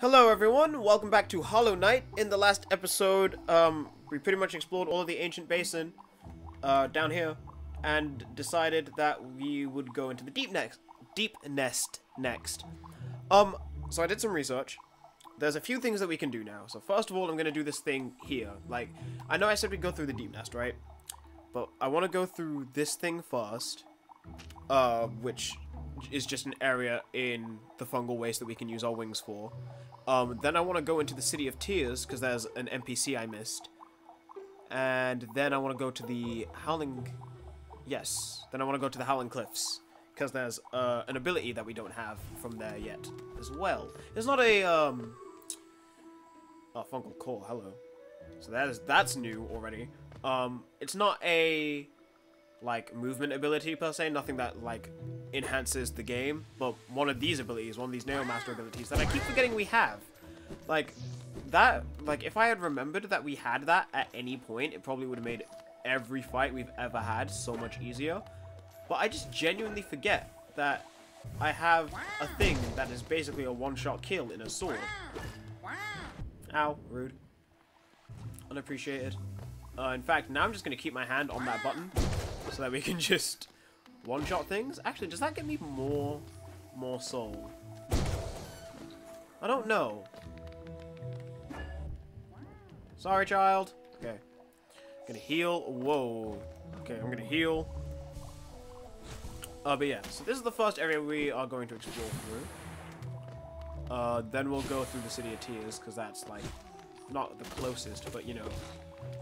Hello everyone, welcome back to Hollow Knight. In the last episode, we pretty much explored all of the ancient basin down here, and decided that we would go into the deep nest next. So I did some research. There's a few things that we can do now. So first of all, I'm gonna do this thing here. Like, I know I said we'd go through the deep nest, right? But I want to go through this thing first, which is just an area in the fungal waste that we can use our wings for. Then I want to go into the City of Tears, because there's an NPC I missed. And then I want to go to the Howling Cliffs, because there's an ability that we don't have from there yet as well. It's not a fungal core, hello. So that's new already. It's not a like movement ability per se, nothing that like enhances the game, but one of these abilities, one of these nail master abilities that I keep forgetting we have. Like that, like if I had remembered that we had that at any point, it probably would have made every fight we've ever had so much easier. But I just genuinely forget that I have a thing that is basically a one-shot kill in a sword. Ow, rude. Unappreciated. In fact, now I'm just gonna keep my hand on that button so that we can just one-shot things. Actually, does that get me more soul? I don't know. Sorry, child. Okay. I'm gonna heal. Whoa. Okay, I'm gonna heal. But yeah, so this is the first area we are going to explore through. Then we'll go through the City of Tears, because that's, like, not the closest, but, you know,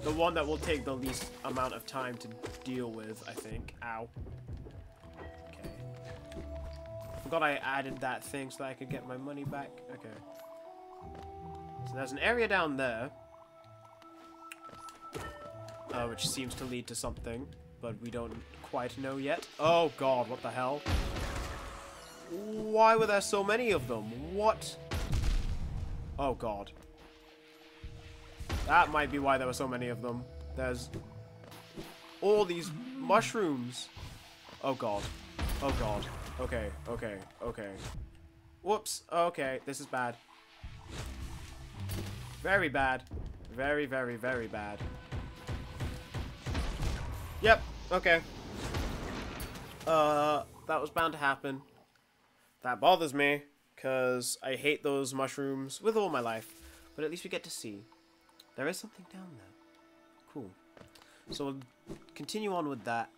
the one that will take the least amount of time to deal with, I think. Ow. Okay. I forgot I added that thing so that I could get my money back. Okay. So there's an area down there, which seems to lead to something, but we don't quite know yet. Oh god, what the hell? Why were there so many of them? What? Oh god. That might be why there were so many of them. There's all these mushrooms. Oh god. Oh god. Okay, okay, okay. Whoops. Okay, this is bad. Very bad. Very, very, very bad. Yep, okay. That was bound to happen. That bothers me, because I hate those mushrooms with all my life. But at least we get to see. There is something down there. Cool. So we'll continue on with that.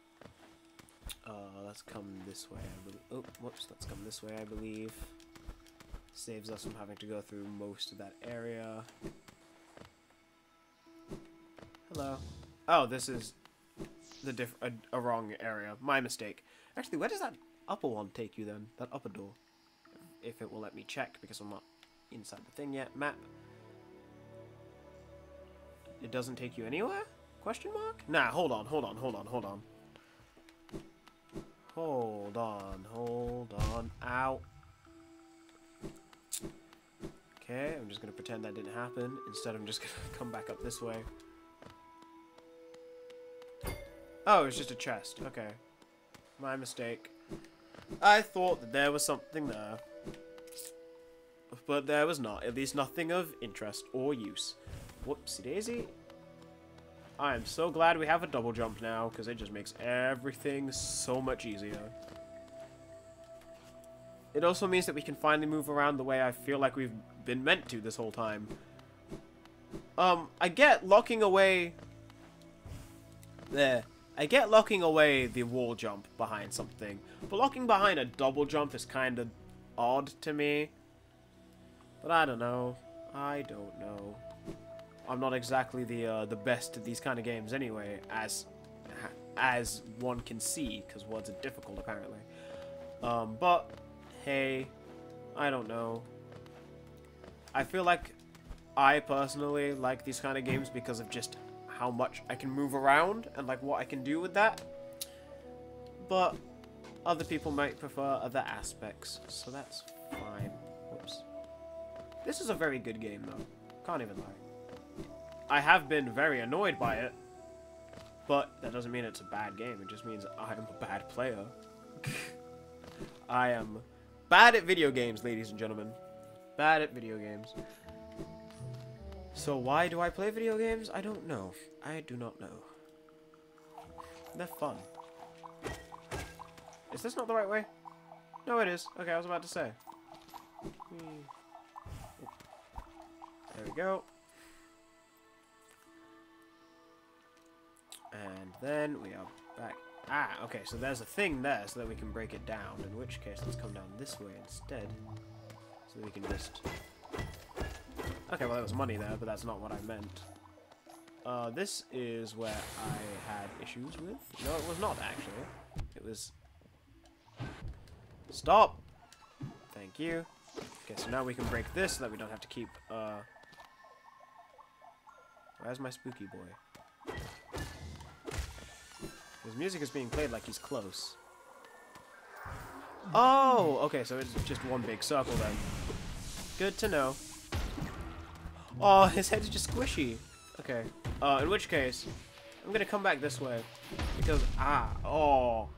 Let's come this way, I believe. Oh, whoops, let's come this way, I believe. Saves us from having to go through most of that area. Hello. Oh, this is the a wrong area. My mistake. Actually, where does that upper one take you then? That upper door. If it will let me check, because I'm not inside the thing yet. Map. It doesn't take you anywhere? Question mark? Nah, hold on. Hold on. Ow. Okay, I'm just gonna pretend that didn't happen. Instead, I'm just gonna come back up this way. Oh, it's just a chest. Okay. My mistake. I thought that there was something there. But there was not. At least nothing of interest or use. Whoopsie daisy. I am so glad we have a double jump now, because it just makes everything so much easier. It also means that we can finally move around the way I feel like we've been meant to this whole time. I get locking away... There. I get locking away the wall jump behind something, but locking behind a double jump is kind of odd to me. But I don't know. I'm not exactly the best at these kind of games anyway, as one can see, because words are difficult apparently. But hey, I don't know. I feel like I personally like these kind of games because of just how much I can move around and like what I can do with that. But other people might prefer other aspects, so that's fine. Whoops. This is a very good game though. Can't even lie. I have been very annoyed by it, but that doesn't mean it's a bad game. It just means I am a bad player. I am bad at video games, ladies and gentlemen. bad at video games. So why do I play video games? I don't know. I do not know. They're fun. Is this not the right way? No, it is. Okay, I was about to say. There we go. And then we are back. Ah, okay, so there's a thing there so that we can break it down, in which case let's come down this way instead. So that we can just... Okay, well, there was money there, but that's not what I meant. This is where I had issues with... No, it was not, actually. It was... Stop! Thank you. Okay, so now we can break this so that we don't have to keep... Where's my spooky boy? His music is being played like he's close. Oh! Okay, so it's just one big circle then. Good to know. Oh, his head's just squishy. Okay. In which case, I'm gonna come back this way. Because, oh.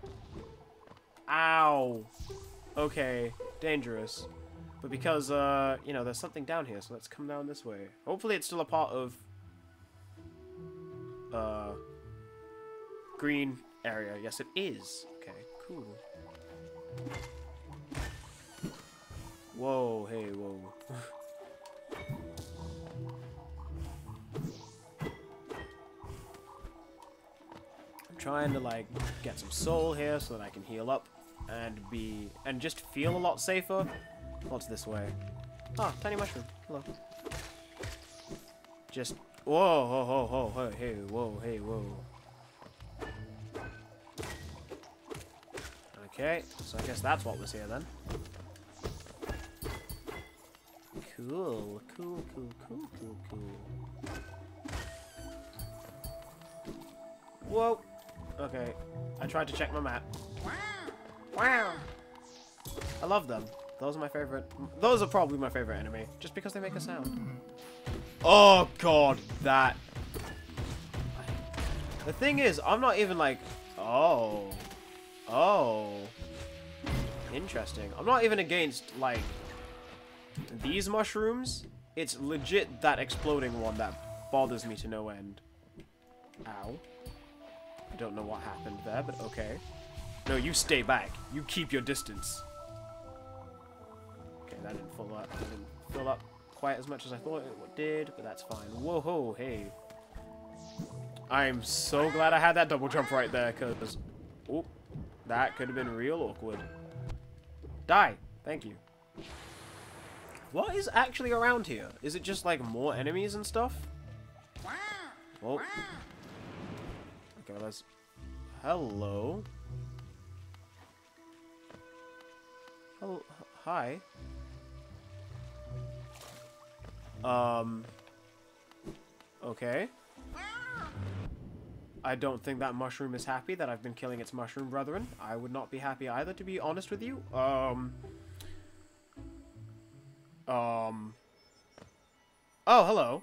Ow. Okay. Dangerous. But because, you know, there's something down here, so let's come down this way. Hopefully it's still a part of... green area. Yes, it is. Okay, cool. Whoa, hey, whoa. Trying to like get some soul here so that I can heal up and be and just feel a lot safer. What's this way? Ah, tiny mushroom. Hello. Just whoa, ho, ho, ho, ho, hey, whoa, hey, whoa. Okay, so I guess that's what was here then. Cool, cool, cool, cool, cool, cool. Whoa. Okay, I tried to check my map. Wow! I love them. Those are my favorite. Those are probably my favorite enemy, just because they make a sound. Oh god, that. The thing is, I'm not even like, oh, interesting. I'm not even against like these mushrooms. It's legit that exploding one that bothers me to no end. Ow. I don't know what happened there, but okay. No, you stay back. You keep your distance. Okay, that didn't fill up. That didn't fill up quite as much as I thought it did, but that's fine. Whoa, ho, hey. I'm so glad I had that double jump right there, because... Oh, that could have been real awkward. Die. Thank you. What is actually around here? Is it just, like, more enemies and stuff? Oh. Okay, let's... Hello? Hello? Hi. Okay. I don't think that mushroom is happy that I've been killing its mushroom brethren. I would not be happy either, to be honest with you. Oh, hello.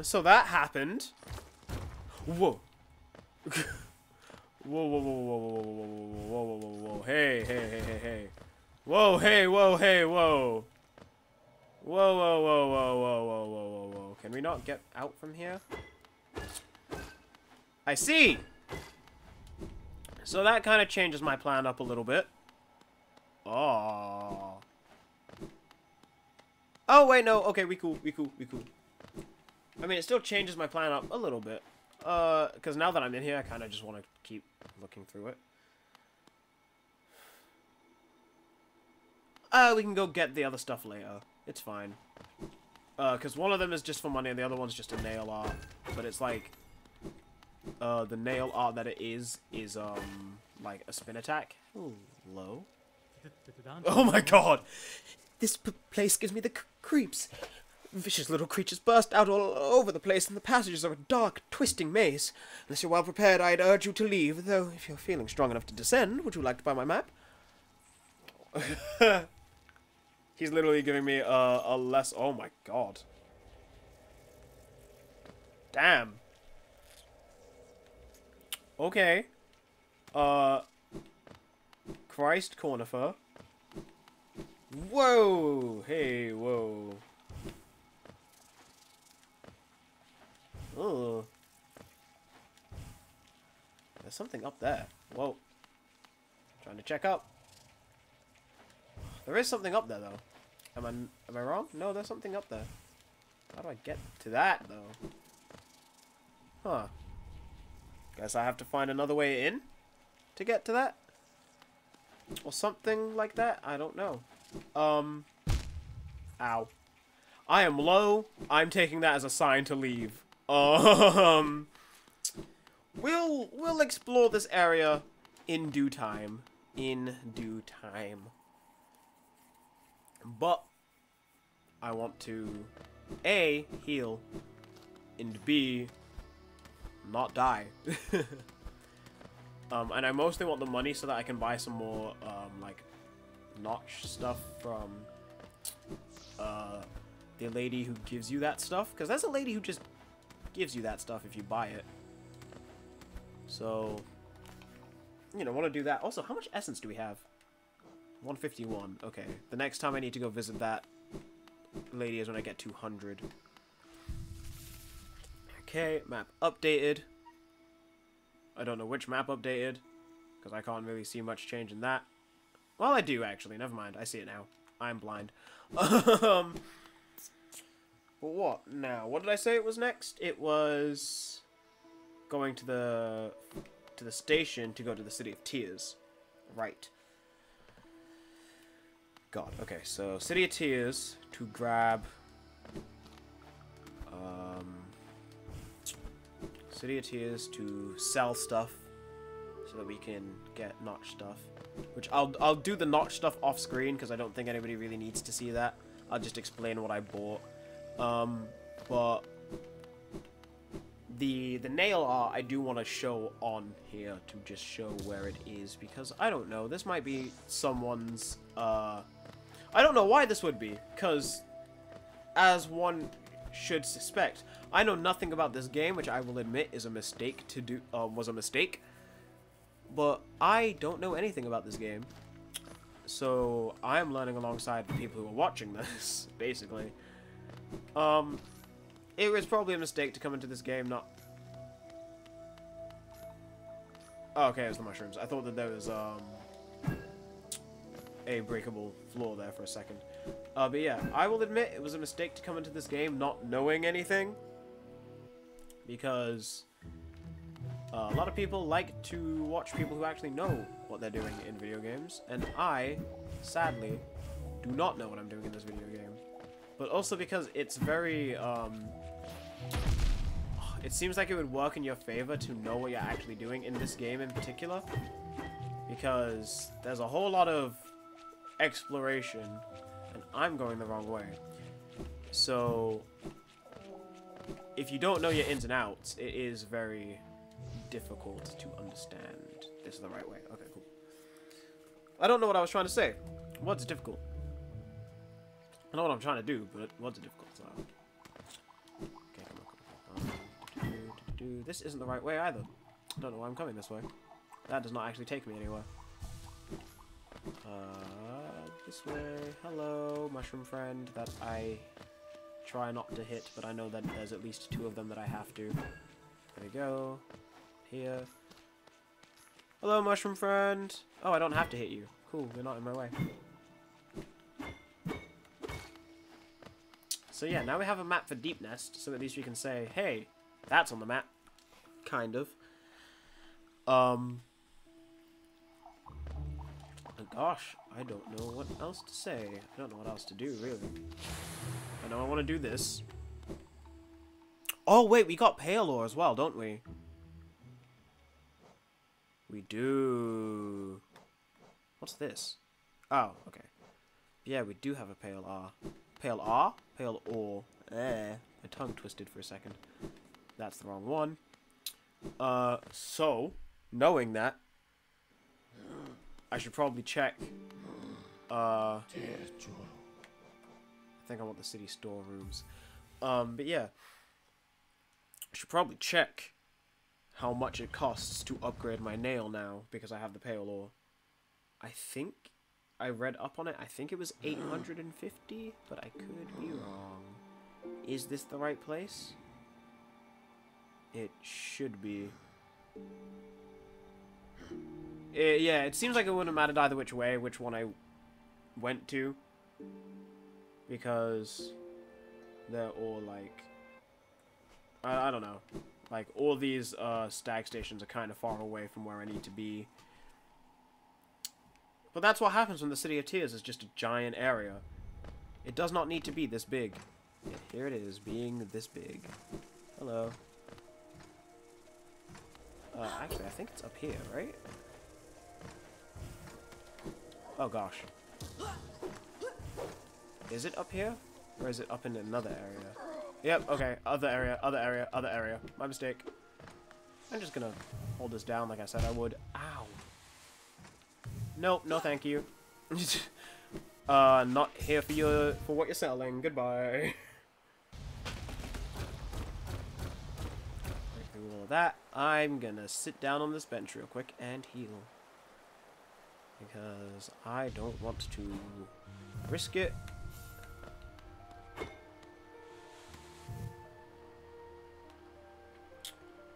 So that happened. Whoa. Whoa, whoa, whoa, whoa, whoa, whoa, whoa, whoa, whoa, whoa, hey, hey, hey, hey, hey. Whoa, hey, whoa, hey, whoa. Whoa, whoa, whoa, whoa, whoa, whoa, whoa, whoa, whoa. Can we not get out from here? I see. So that kind of changes my plan up a little bit. Oh. Oh, wait, no. Okay, we cool, we cool, we cool. I mean, it still changes my plan up a little bit. Because now that I'm in here, I kind of just want to keep looking through it. We can go get the other stuff later. It's fine. Because one of them is just for money and the other one's just a nail art. But it's like... the nail art that it is, like, a spin attack. Hello? Oh my god! This place gives me the creeps. Vicious little creatures burst out all over the place, and the passages are a dark, twisting maze. Unless you're well prepared, I'd urge you to leave, though if you're feeling strong enough to descend, would you like to buy my map? He's literally giving me a less... Oh my god. Damn. Okay. Christ, Cornifer. Whoa! Hey, whoa. Oh. There's something up there. Whoa. Trying to check up. There is something up there, though. Am I wrong? No, there's something up there. How do I get to that, though? Huh. Guess I have to find another way in to get to that? Or something like that? I don't know. Ow. I am low. I'm taking that as a sign to leave. We'll explore this area in due time. In due time. But I want to A, heal, and B, not die. And I mostly want the money so that I can buy some more like Notch stuff from the lady who gives you that stuff, because there's a lady who just gives you that stuff if you buy it. So, you know, want to do that. Also, how much essence do we have? 151. Okay. The next time I need to go visit that lady is when I get 200. Okay, map updated. I don't know which map updated, because I can't really see much change in that. Well, I do, actually. Never mind. I see it now. I'm blind. But what now? What did I say it was next? It was going to the station to go to the City of Tears. Right. God. Okay, so City of Tears to grab... City of Tears to sell stuff so that we can get Notch stuff. Which I'll do the Notch stuff off screen because I don't think anybody really needs to see that. I'll just explain what I bought. But the nail art I do want to show on here to just show where it is, because I don't know, this might be someone's I don't know why this would be, because as one should suspect, I know nothing about this game, which I will admit is a mistake to do, was a mistake. But I don't know anything about this game, so I'm learning alongside the people who are watching this, basically. It was probably a mistake to come into this game not... Oh, okay, it was the mushrooms. I thought that there was, a breakable floor there for a second. But yeah, I will admit it was a mistake to come into this game not knowing anything, because a lot of people like to watch people who actually know what they're doing in video games, and I, sadly, do not know what I'm doing in this video game. But also because it's very, it seems like it would work in your favor to know what you're actually doing in this game in particular, because there's a whole lot of exploration, and I'm going the wrong way. So, if you don't know your ins and outs, it is very difficult to understand. This is the right way. Okay, cool. I don't know what I was trying to say. What's difficult? I know what I'm trying to do, but what's difficult? So, okay, come on. This isn't the right way either. I don't know why I'm coming this way. That does not actually take me anywhere. This way. Hello, mushroom friend that I try not to hit, but I know that there's at least two of them that I have to. There we go. Here. Hello, mushroom friend. Oh, I don't have to hit you. Cool, you're not in my way. So yeah, now we have a map for Deep Nest, so at least we can say, hey, that's on the map. Kind of. Gosh, I don't know what else to say. I don't know what else to do, really. I know I want to do this. Oh, wait, we got pale ore as well, don't we? We do. What's this? Oh, okay. Yeah, we do have a pale ore. Pale R? Pale ore. My tongue twisted for a second. That's the wrong one. So, knowing that, I should probably check, I think I want the city storerooms. But yeah. I should probably check how much it costs to upgrade my nail now, because I have the pale ore. I think I read up on it. I think it was 850, but I could be wrong. Is this the right place? It should be. Yeah, it seems like it wouldn't have mattered either which way, which one I went to. Because they're all like... I don't know. Like, all these stag stations are kind of far away from where I need to be. But that's what happens when the City of Tears is just a giant area. It does not need to be this big. Yeah, here it is, being this big. Hello. Actually, I think it's up here, right? Oh, gosh. Is it up here? Or is it up in another area? Yep, okay. Other area, other area, other area. My mistake. I'm just gonna hold this down like I said I would. Ow. Nope, no thank you. Not here for your what you're selling. Goodbye. Through all of that, I'm gonna sit down on this bench real quick and heal. Because I don't want to risk it.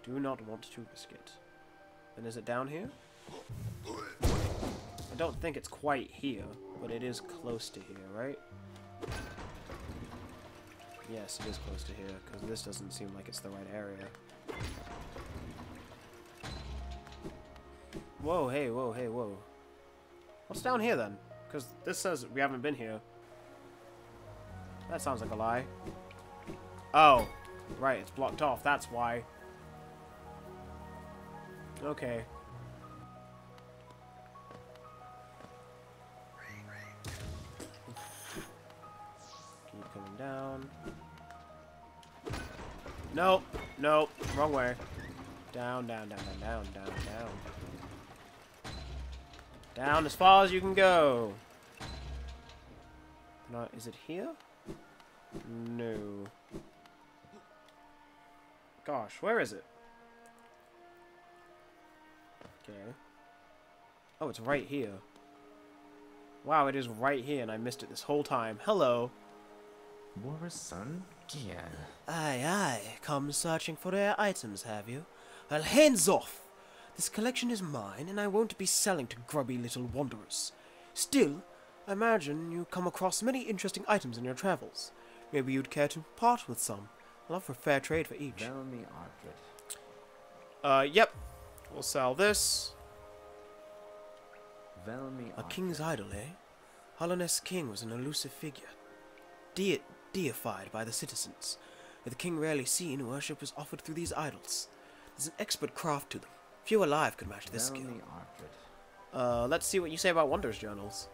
Do not want to risk it. And is it down here? I don't think it's quite here, but it is close to here, right? Yes, it is close to here, because this doesn't seem like it's the right area. Whoa, hey, whoa, hey, whoa. What's down here, then? Because this says we haven't been here. That sounds like a lie. Oh, right, it's blocked off, that's why. Okay. Keep coming down. Nope. Nope. Wrong way. Down, down, down, down, down, down, down. Down as far as you can go. Now, is it here? No. Gosh, where is it? Okay. Oh, it's right here. Wow, it is right here, and I missed it this whole time. Hello. Morison? Yeah. Aye. Come searching for rare items, have you? Well, hands off! This collection is mine, and I won't be selling to grubby little wanderers. Still, I imagine you come across many interesting items in your travels. Maybe you'd care to part with some. I'll offer fair trade for each. Tell me, yep. We'll sell this. A king's idol, eh? Hollownest king was an elusive figure, deified by the citizens. With the king rarely seen, worship was offered through these idols. There's an expert craft to them. Few alive could match this skill. Let's see what you say about wanderer's journals.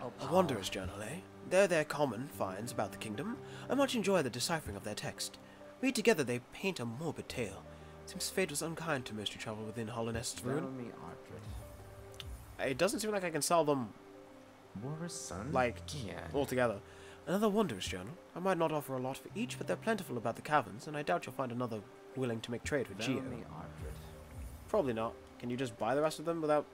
A wanderer's journal, eh? They're their common finds about the kingdom. I much enjoy the deciphering of their text. Read together, they paint a morbid tale. Seems fate was unkind to most who travel within Hollownest's ruin. It doesn't seem like I can sell them, like, all together. Another wanderer's journal. I might not offer a lot for each, but they're plentiful about the caverns, and I doubt you'll find another willing to make trade with Geo. Probably not. Can you just buy the rest of them without...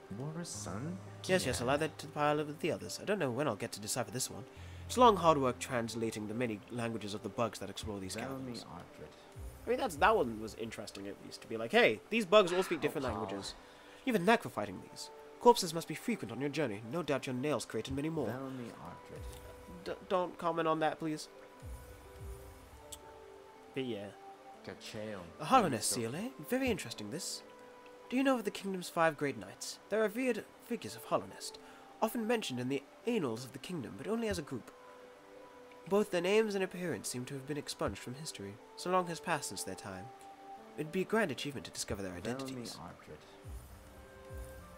Yes, I'll add that to the pile of the others. I don't know when I'll get to decipher this one. It's long, hard work translating the many languages of the bugs that explore these caverns. I mean, that one was interesting, at least, to be like, hey, these bugs all speak different languages. You have a knack for fighting these. Corpses must be frequent on your journey. No doubt your nails created many more. Don't comment on that, please. But yeah. A Hollownest seal, eh? Very interesting, this. Do you know of the kingdom's 5 great knights? They're revered figures of Hollownest, often mentioned in the annals of the kingdom, but only as a group. Both their names and appearance seem to have been expunged from history. So long has passed since their time. It'd be a grand achievement to discover their identities.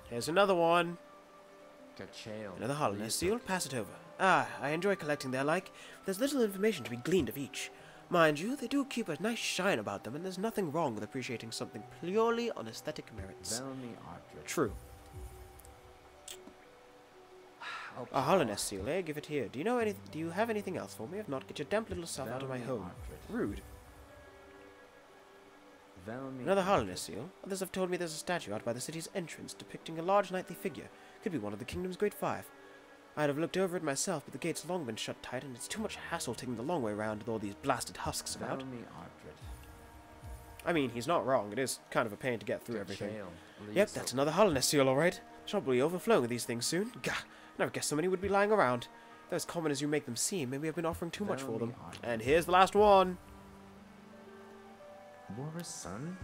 Here's another one. Another Hollownest seal. Pass it over. Ah, I enjoy collecting their like. There's little information to be gleaned of each. Mind you, they do keep a nice shine about them, and there's nothing wrong with appreciating something purely on aesthetic merits. True. A Hollownest seal, eh? Give it here. Do you know any? Do you have anything else for me? If not, get your damp little self out of my home. Rude. Another Hollownest seal. Others have told me there's a statue out by the city's entrance depicting a large knightly figure. Could be one of the kingdom's great five. I'd have looked over it myself, but the gate's long been shut tight, and it's too much hassle taking the long way round with all these blasted husks about. I mean, he's not wrong. It is kind of a pain to get through everything. Yep, that's another Hollownest seal, all right. Shall be overflowing with these things soon. Gah, never guessed so many would be lying around. They're as common as you make them seem. Maybe I've been offering too much for them. And here's the last one. Morison?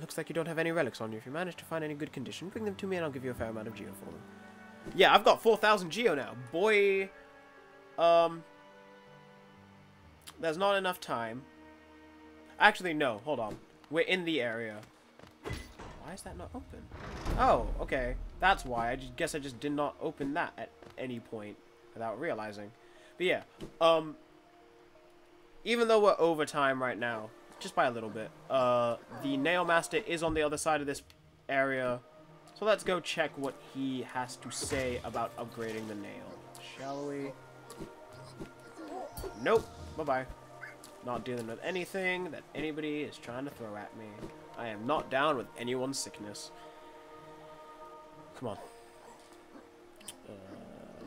Looks like you don't have any relics on you. If you manage to find any good condition, bring them to me and I'll give you a fair amount of geo for them. Yeah, I've got 4,000 geo now. Boy, there's not enough time. Actually, no, hold on. We're in the area. Why is that not open? Oh, okay. That's why. I guess I just did not open that at any point without realizing. But yeah, even though we're over time right now, just by a little bit, the nail master is on the other side of this area. So let's go check what he has to say about upgrading the nail, shall we? Nope. Bye-bye. Not dealing with anything that anybody is trying to throw at me. I am not down with anyone's sickness. Come on.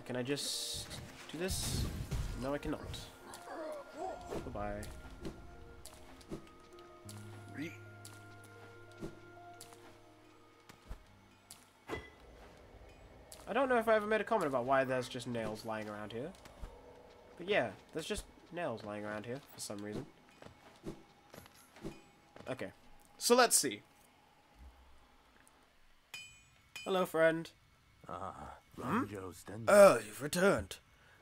Can I just do this? No, I cannot. Bye-bye. I don't know if I ever made a comment about why there's just nails lying around here. But yeah, there's just nails lying around here for some reason. Okay. So let's see. Hello, friend. Oh, you've returned.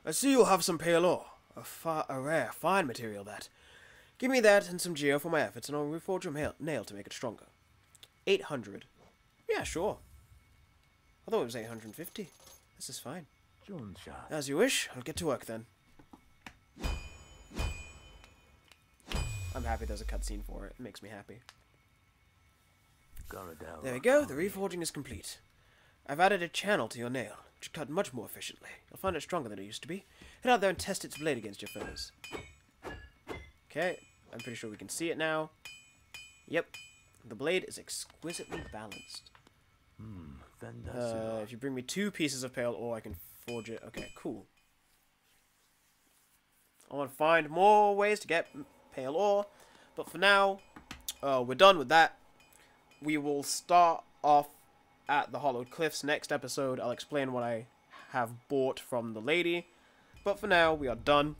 I see you have some pale ore. A rare, fine material, that. Give me that and some geo for my efforts, and I'll reforge your nail to make it stronger. 800. Yeah, sure. I thought it was 850. This is fine. As you wish. I'll get to work then. I'm happy there's a cutscene for it. It makes me happy. There we go. The reforging is complete. I've added a channel to your nail, which should cut much more efficiently. You'll find it stronger than it used to be. Head out there and test its blade against your foes. Okay. I'm pretty sure we can see it now. Yep. The blade is exquisitely balanced. If you bring me 2 pieces of pale ore, I can forge it. Okay, cool. I want to find more ways to get pale ore, but for now, we're done with that. We will start off at the Hollow Cliffs next episode. I'll explain what I have bought from the lady, but for now, we are done.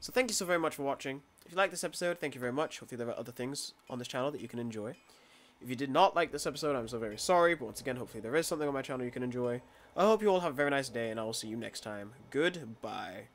So thank you so very much for watching. If you like this episode, thank you very much. Hopefully there are other things on this channel that you can enjoy. If you did not like this episode, I'm so very sorry, but once again, hopefully there is something on my channel you can enjoy. I hope you all have a very nice day, and I will see you next time. Goodbye.